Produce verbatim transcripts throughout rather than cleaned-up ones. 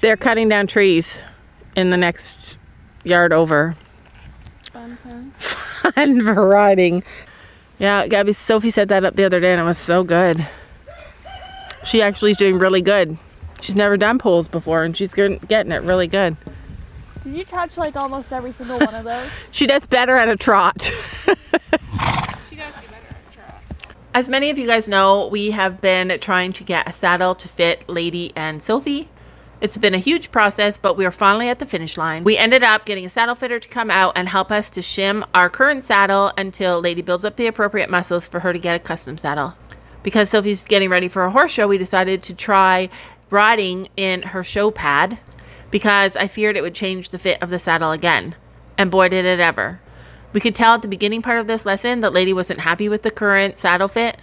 They're cutting down trees in the next yard over. Fun, fun. Fun for riding. Yeah, Gabby, Sophie set that up the other day and it was so good. She actually is doing really good. She's never done poles before and she's getting it really good. Did you touch like almost every single one of those? She does better at a trot. She does get better at a trot. As many of you guys know, we have been trying to get a saddle to fit Lady and Sophie. It's been a huge process, but we are finally at the finish line. We ended up getting a saddle fitter to come out and help us to shim our current saddle until Lady builds up the appropriate muscles for her to get a custom saddle. Because Sophie's getting ready for a horse show, we decided to try riding in her show pad because I feared it would change the fit of the saddle again. And boy, did it ever. We could tell at the beginning part of this lesson that Lady wasn't happy with the current saddle fit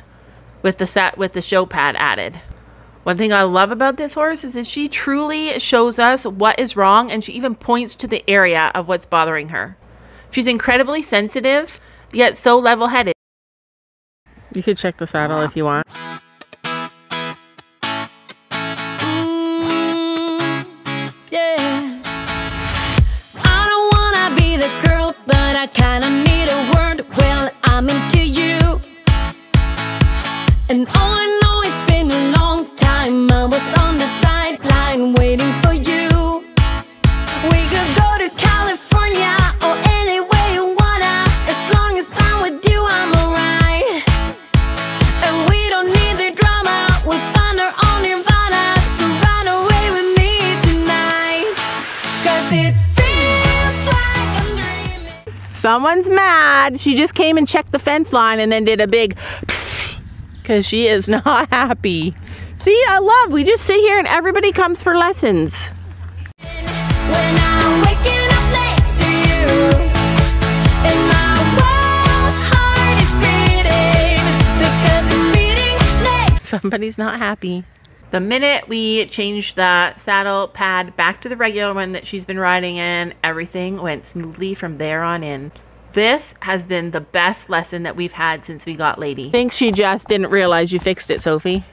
with the set with the show pad added. One thing I love about this horse is that she truly shows us what is wrong, and she even points to the area of what's bothering her. She's incredibly sensitive, yet so level-headed. You could check the saddle if you want. Mm, yeah. I don't wanna be the girl, but I kinda need a word. Well, I'm into you. And all I know, it's been a long time. I was on the sideline waiting for you. We could go to California or anywhere you wanna. As long as I'm with you, I'm alright. And we don't need the drama. We'll find our own nirvana. So run away with me tonight. Cause it feels like I'm dreaming. Someone's mad. She just came and checked the fence line and then did a big cause she is not happy. See, I love, we just sit here and everybody comes for lessons. When I'm waking up next to you, and my wild heart is beating, because it's beating next. Somebody's not happy. The minute we changed the saddle pad back to the regular one that she's been riding in, everything went smoothly from there on in. This has been the best lesson that we've had since we got Lady. I think she just didn't realize you fixed it, Sophie.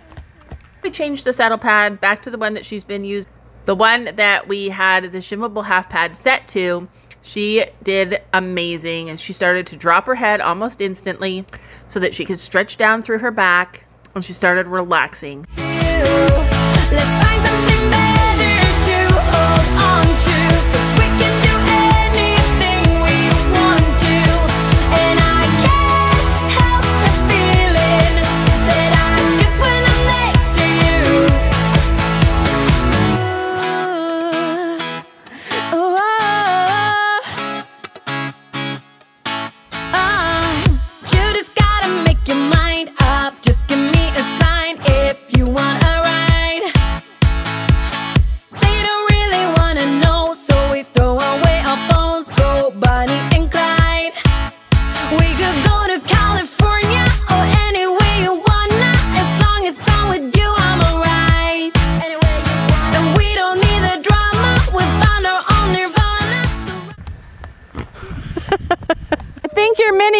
We changed the saddle pad back to the one that she's been using. The one that we had the shimmable half pad set to, she did amazing. And she started to drop her head almost instantly so that she could stretch down through her back, and she started relaxing. Let's find something better to hold on to.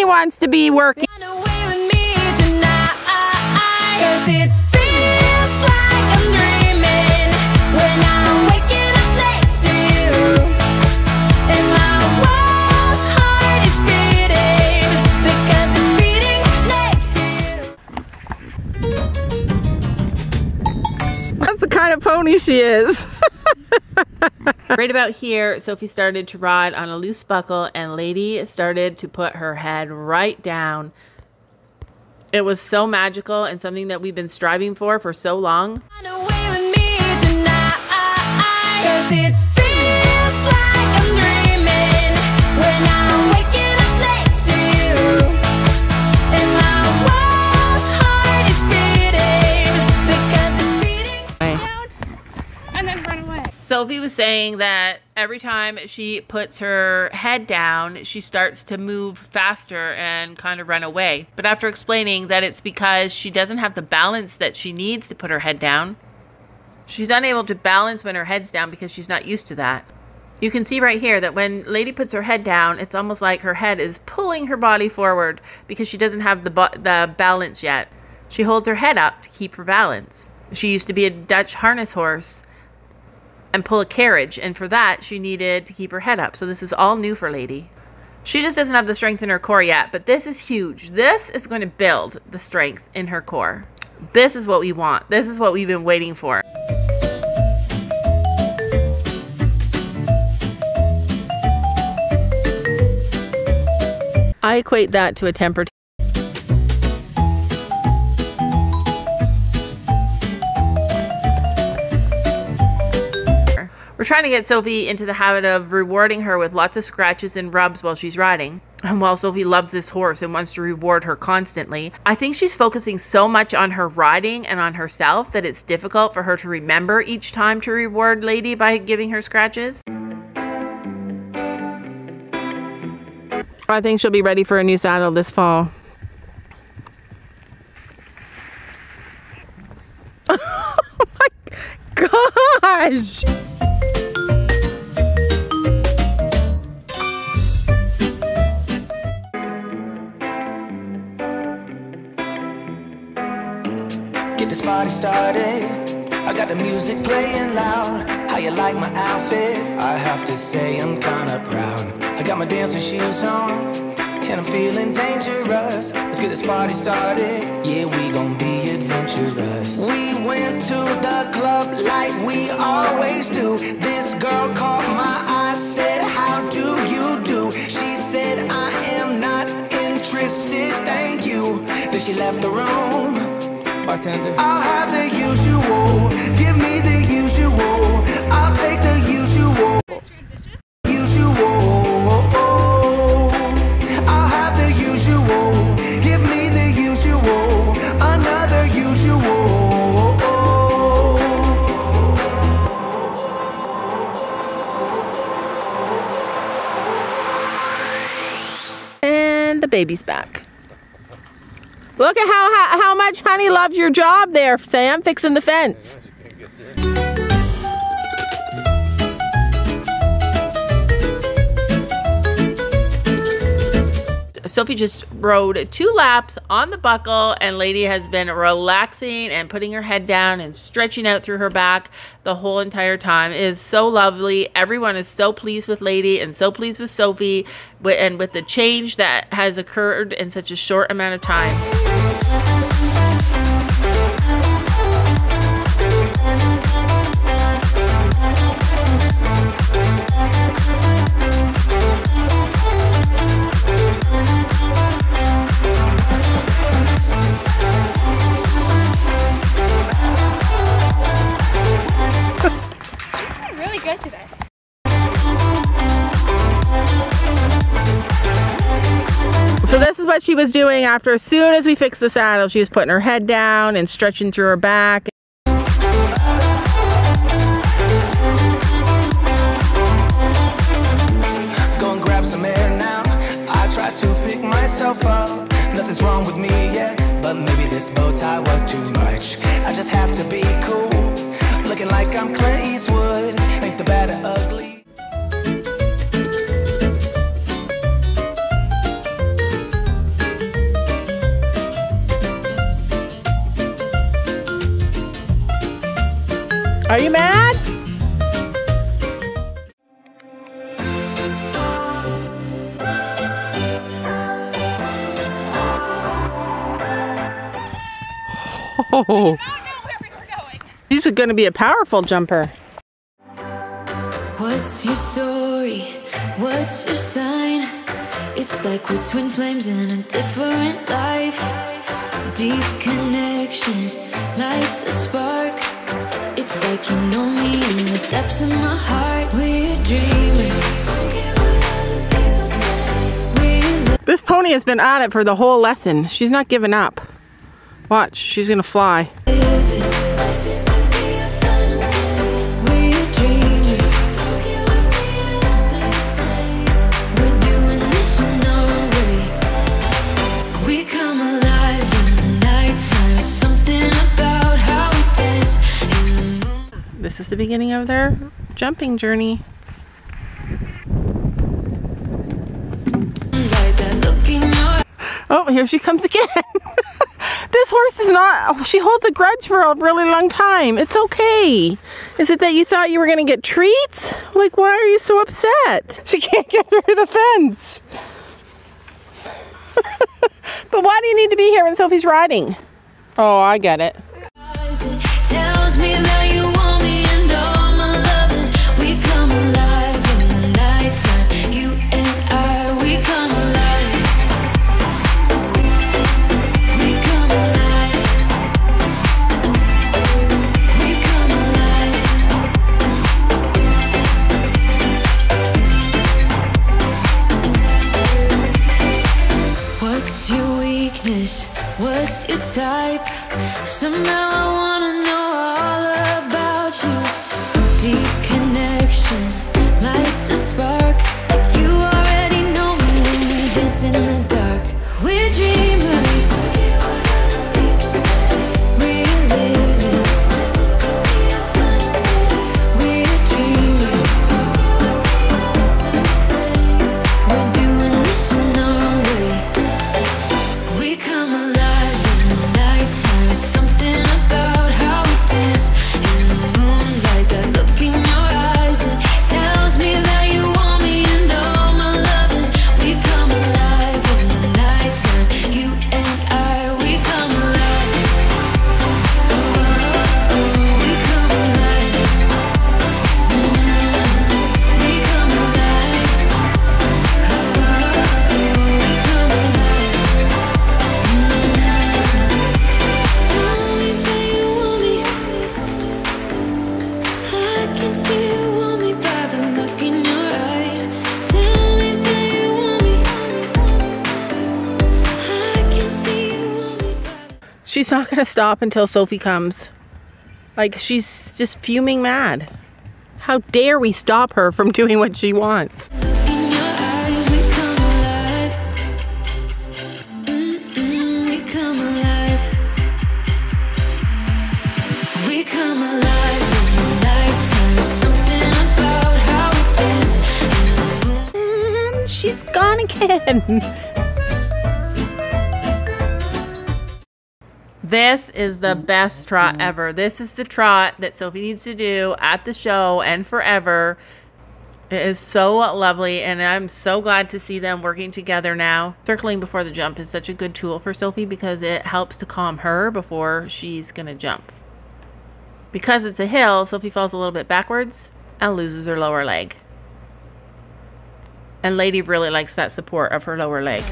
Wants to be working. Run away with me tonight, cause it feels like I'm dreaming when I'm waking up next to you, and my wild heart is beating because it's beating next to you. That's the kind of pony she is. Right about here, Sophie started to ride on a loose buckle, and Lady started to put her head right down. It was so magical and something that we've been striving for for so long. Run away with me tonight, cause it feels like I'm dreaming when I'm waking up next to you, and my wild heart is beating because it's beating down, and then run away. Sophie was saying that every time she puts her head down, she starts to move faster and kind of run away. But after explaining that it's because she doesn't have the balance that she needs to put her head down, she's unable to balance when her head's down because she's not used to that. You can see right here that when Lady puts her head down, it's almost like her head is pulling her body forward because she doesn't have the, the balance yet. She holds her head up to keep her balance. She used to be a Dutch harness horse. and pull a carriage, and for that she needed to keep her head up. So this is all new for Lady. She just doesn't have the strength in her core yet, but this is huge. This is going to build the strength in her core. This is what we want. This is what we've been waiting for. I equate that to a temper tantrum. We're trying to get Sophie into the habit of rewarding her with lots of scratches and rubs while she's riding. And while Sophie loves this horse and wants to reward her constantly, I think she's focusing so much on her riding and on herself that it's difficult for her to remember each time to reward Lady by giving her scratches. I think she'll be ready for a new saddle this fall. Oh my gosh! Get this party started. I got the music playing loud. How you like my outfit? I have to say I'm kinda proud. I got my dancing shoes on, and I'm feeling dangerous. Let's get this party started. Yeah, we gon' be adventurous. We went to the club like we always do. This girl caught my eye, said, how do you do? She said, I am not interested, thank you. Then she left the room. Bartender. I'll have the usual. Give me the usual. I'll take the usual. Usual. I'll have the usual. Give me the usual. Another usual. And the baby's back. Look at how, how how much honey loves your job there, Sam, fixing the fence. Sophie just rode two laps on the buckle, and Lady has been relaxing and putting her head down and stretching out through her back the whole entire time. It is so lovely. Everyone is so pleased with Lady and so pleased with Sophie and with the change that has occurred in such a short amount of time. What she was doing after, as soon as we fixed the saddle, she was putting her head down and stretching through her back. Go and grab some air now. I try to pick myself up. Nothing's wrong with me yet, but maybe this bow tie was too much. I just have to be cool, looking like I'm Clint Eastwood. Ain't the bad or ugly. Are you mad? Oh. She's going to be a powerful jumper. What's your story? What's your sign? It's like we're twin flames in a different life. Deep connection lights a spark. It's like you know me in the depths of my heart. We're dreamers. This pony has been at it for the whole lesson. She's not giving up. Watch, she's gonna fly. This is the beginning of their jumping journey. Oh, here she comes again. This horse is not, she holds a grudge for a really long time. It's okay. Is it that you thought you were gonna get treats? Like, why are you so upset? She can't get through the fence. But why do you need to be here when Sophie's riding? Oh, I get it. Tells me that you want me and all my loving. We come alive in the nighttime. You and I, we come alive. We come alive. We come alive. What's your weakness? What's your type? Somehow I wanna know. Lights a spark. You already know me when we dance in the dark. We're dreamers. We're living. We're dreamers. We're doing this in our own way. We come alive in the nighttime. It's something about how we dance in the moonlight. That look in your eyes, it tells me that. She's not gonna stop until Sophie comes. Like, she's just fuming mad. How dare we stop her from doing what she wants? And she's gone again. This is the best trot ever. This is the trot that Sophie needs to do at the show and forever. It is so lovely, and I'm so glad to see them working together now. Circling before the jump is such a good tool for Sophie because it helps to calm her before she's going to jump. Because it's a hill, Sophie falls a little bit backwards and loses her lower leg. And Lady really likes that support of her lower leg.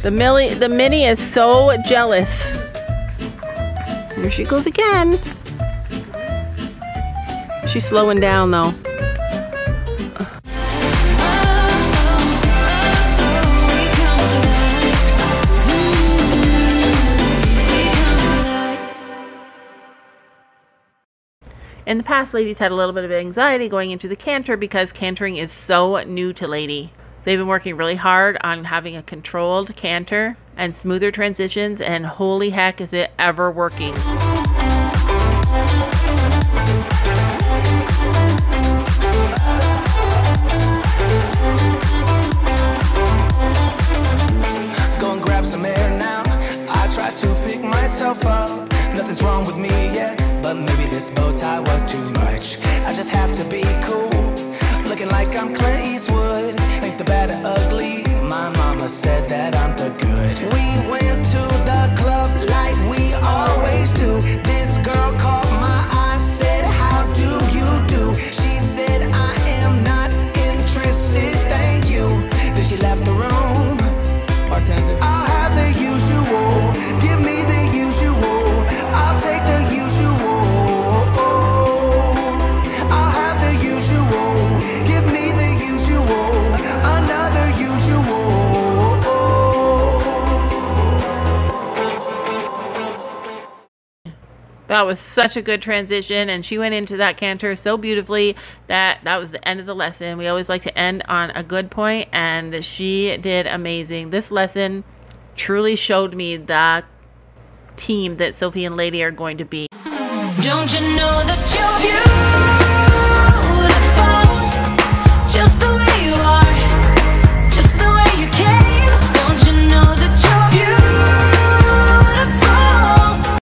The, Millie, the Minnie is so jealous. Here she goes again. She's slowing down though. In the past, Lady's had a little bit of anxiety going into the canter because cantering is so new to Lady. They've been working really hard on having a controlled canter and smoother transitions, and holy heck is it ever working. Gonna grab some air now. I try to pick myself up. Nothing's wrong with me yet, but maybe this bow tie was too much. I just have to be cool. Looking like I'm Clint Eastwood. Ain't the bad or ugly. My mama said that I'm the good. We went to the club like we always do. This girl caught my eye, said, how do you do? She said, I am not interested, thank you. Then she left the room. Bartender, I'll have the usual. Give me the usual. I'll take the usual. I'll have the usual. Give me the usual, another usual. That was such a good transition, and she went into that canter so beautifully that that was the end of the lesson. We always like to end on a good point, and she did amazing. This lesson truly showed me the team that Sophie and Lady are going to be. Don't you know that you're beautiful?